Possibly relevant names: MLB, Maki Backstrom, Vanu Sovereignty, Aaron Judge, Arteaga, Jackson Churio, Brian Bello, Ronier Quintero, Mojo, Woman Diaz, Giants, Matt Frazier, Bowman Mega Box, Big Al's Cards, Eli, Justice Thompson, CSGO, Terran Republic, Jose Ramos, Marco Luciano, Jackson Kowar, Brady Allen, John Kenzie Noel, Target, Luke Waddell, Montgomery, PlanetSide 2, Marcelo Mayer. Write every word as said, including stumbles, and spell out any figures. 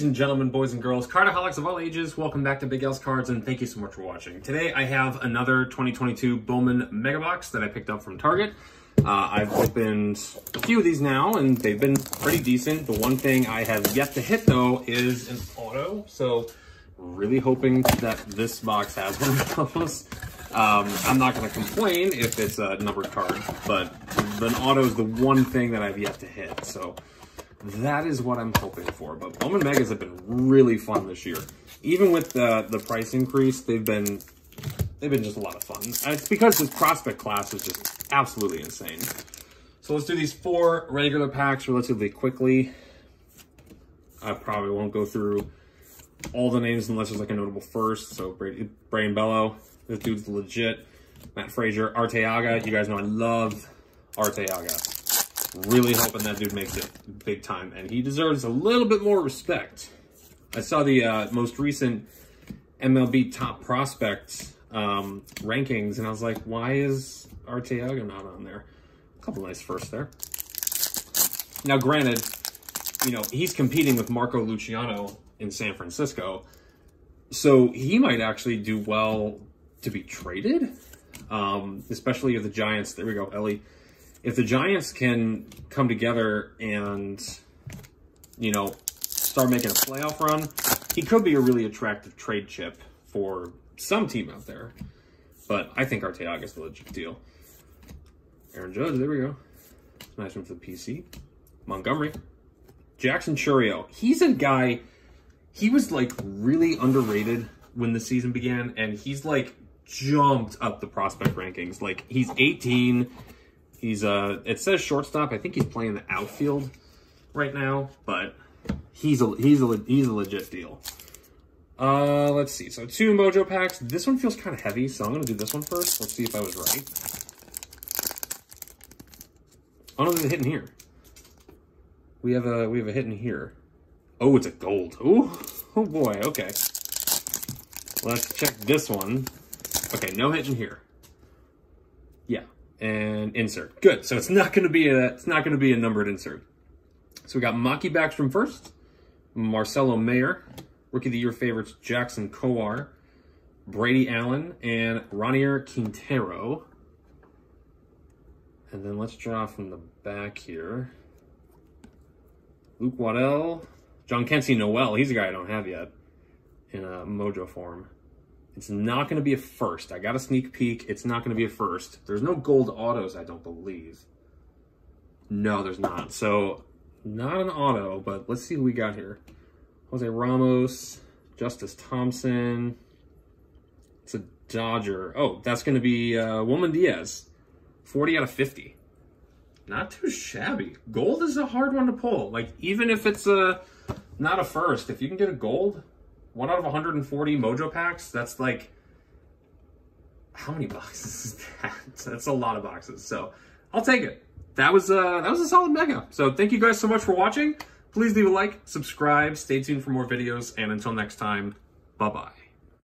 Ladies and gentlemen, boys and girls, cardaholics of all ages, welcome back to Big Al's Cards, and thank you so much for watching. Today I have another twenty twenty-two Bowman Mega Box that I picked up from Target. Uh, I've opened a few of these now, and they've been pretty decent. The one thing I have yet to hit, though, is an auto, so really hoping that this box has one of those. Um, I'm not going to complain if it's a numbered card, but an auto is the one thing that I've yet to hit, so that is what I'm hoping for. But Bowman Megas have been really fun this year. Even with the, the price increase, they've been they've been just a lot of fun. And it's because this prospect class is just absolutely insane. So let's do these four regular packs relatively quickly. I probably won't go through all the names unless there's like a notable first. So Brady, Brian Bello, this dude's legit. Matt Frazier, Arteaga. You guys know I love Arteaga. Really hoping that dude makes it big time, and he deserves a little bit more respect. I saw the uh, most recent M L B top prospects um, rankings, and I was like, why is Arteaga not on there? A couple nice firsts there. Now, granted, you know, he's competing with Marco Luciano in San Francisco, so he might actually do well to be traded, um, especially if the Giants, there we go, Eli. If the Giants can come together and, you know, start making a playoff run, he could be a really attractive trade chip for some team out there. But I think Arteaga's the legit deal. Aaron Judge, there we go. Nice one for the P C. Montgomery. Jackson Churio. He's a guy, he was, like, really underrated when the season began, and he's, like, jumped up the prospect rankings. Like, he's eighteen... He's, uh, it says shortstop. I think he's playing the outfield right now, but he's a, he's a, he's a legit deal. Uh, let's see. So two Mojo packs. This one feels kind of heavy, so I'm going to do this one first. Let's see if I was right. Oh, no, there's a hit in here. We have a, we have a hit in here. Oh, it's a gold. Oh, oh boy. Okay. Let's check this one. Okay. No hit in here. Yeah. And insert. Good. So it's not going to be a it's not going to be a numbered insert. So we got Maki Backstrom first, Marcelo Mayer, Rookie of the Year favorites Jackson Kowar, Brady Allen, and Ronier Quintero. And then let's draw from the back here. Luke Waddell, John Kenzie Noel. He's a guy I don't have yet in a Mojo form. It's not going to be a first. I got a sneak peek. It's not going to be a first. There's no gold autos, I don't believe. No, there's not. So, not an auto, but let's see who we got here. Jose Ramos, Justice Thompson. It's a Dodger. Oh, that's going to be uh, Woman Diaz. forty out of fifty. Not too shabby. Gold is a hard one to pull. Like, even if it's a, not a first, if you can get a gold... one out of one hundred forty Mojo packs, that's like, how many boxes is that? That's a lot of boxes, so I'll take it. That was, uh, that was a solid mega. So thank you guys so much for watching. Please leave a like, subscribe, stay tuned for more videos, and until next time, bye-bye.